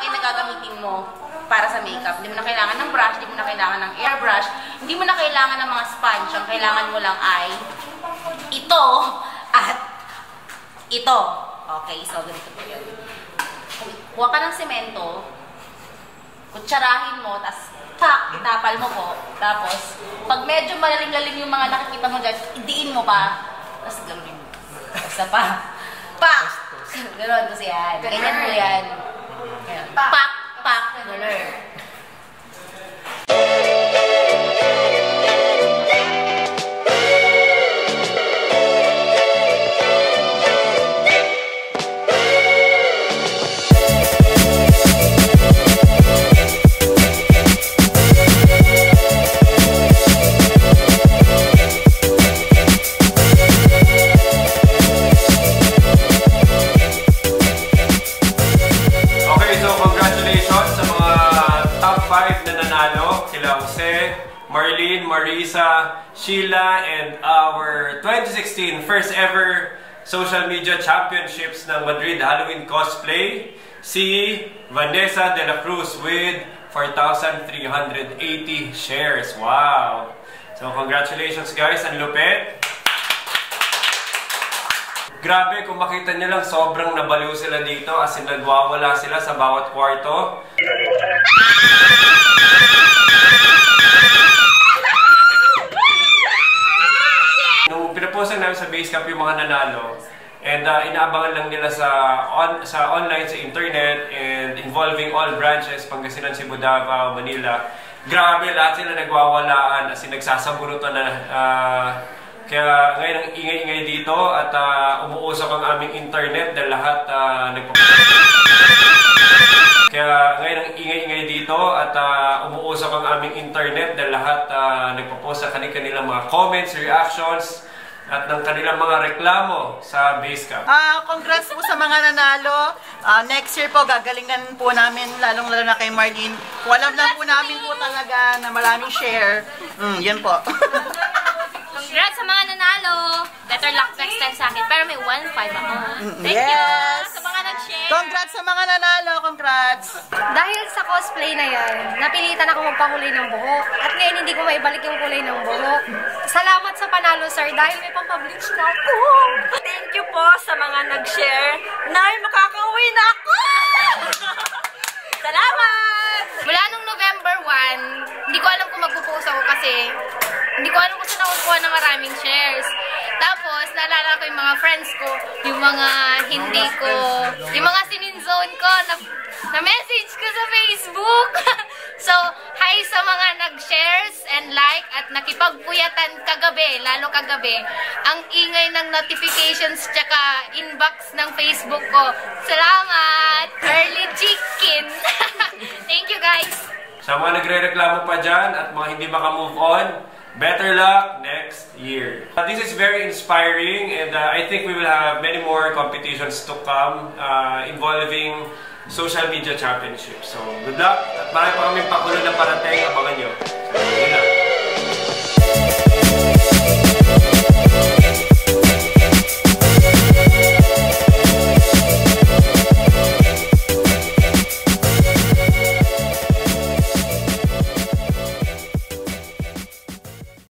bagay na gagamitin mo para sa makeup. Hindi mo na kailangan ng brush, hindi mo na kailangan ng airbrush, hindi mo na kailangan ng mga sponge. Ang kailangan mo lang ay ito at ito. Okay, so ganito po yun. Kuha ka ng semento, kutsarahin mo, tapos itapal mo po. Tapos, pag medyo malalim-lalim yung mga nakikita mo dyan, idiin mo pa. Tapos ganunin mo. Basta pa. Pak! Ganon kasi yan. Ganyan mo yan. Pak! Pak! Ganon. Marisa, Sheila, and our 2016 first ever social media championships ng Madrid Halloween cosplay, si Vanessa de la Cruz with 4,380 shares. Wow! So congratulations guys, ang lupit! Grabe, kung makita nyo lang, sobrang nabaliw sila dito as in nagwawala sila sa bawat kwarto. Pinaposan namin sa base camp yung mga nanalo and inaabangan lang nila sa online, sa internet and involving all branches, Pangasinan, Cebu, Davao, Manila. Grabe, lahat sila nagwawalaan as in nagsasabunutan na. Kaya ngayon ang ingay-ingay dito at umuusap ang aming internet dahil lahat nagpo-post sa kanilang mga comments, reactions, at ng kanilang mga reklamo sa base camp. Congrats po sa mga nanalo. Next year po, gagalingan po namin, lalong-lalo na kay Martin. Alam na po namin po talaga na maraming share. Yan po. Congrats sa mga nanalo. Better luck next time sa akin. Pero may 1-5 ako. Thank you sa mga nag-share. Congrats sa mga nanalo. Congrats. Dahil sa cosplay na yan, napilitan ako magpakulay ng buhok. At ngayon hindi ko maibalik yung kulay ng buhok. Salamat sa panalo sir dahil may pang-publish na ako. Thank you po sa mga nag-share. Nay, makakauwi na ako! Salamat! Mula nung November 1, hindi ko alam kung magpupost ako kasi hindi ko alam kung saan nakukuha ng maraming shares. Tapos, naalala ko yung mga friends ko, yung mga hindi ko, yung mga sininzone ko, na-message ko sa Facebook. So, hi sa mga nag-shares and like at nakipagpuyatan kagabi, lalo kagabi, ang ingay ng notifications tsaka inbox ng Facebook ko. Salamat! Harley Chi-Quinn! Thank you guys! Sa mga nagre-reklamo pa dyan at mga hindi maka-move on, better luck next year. This is very inspiring and I think we will have many more competitions to come involving social media championships. So good luck at marami pa kaming pakulo na parating. Abangan nyo. So,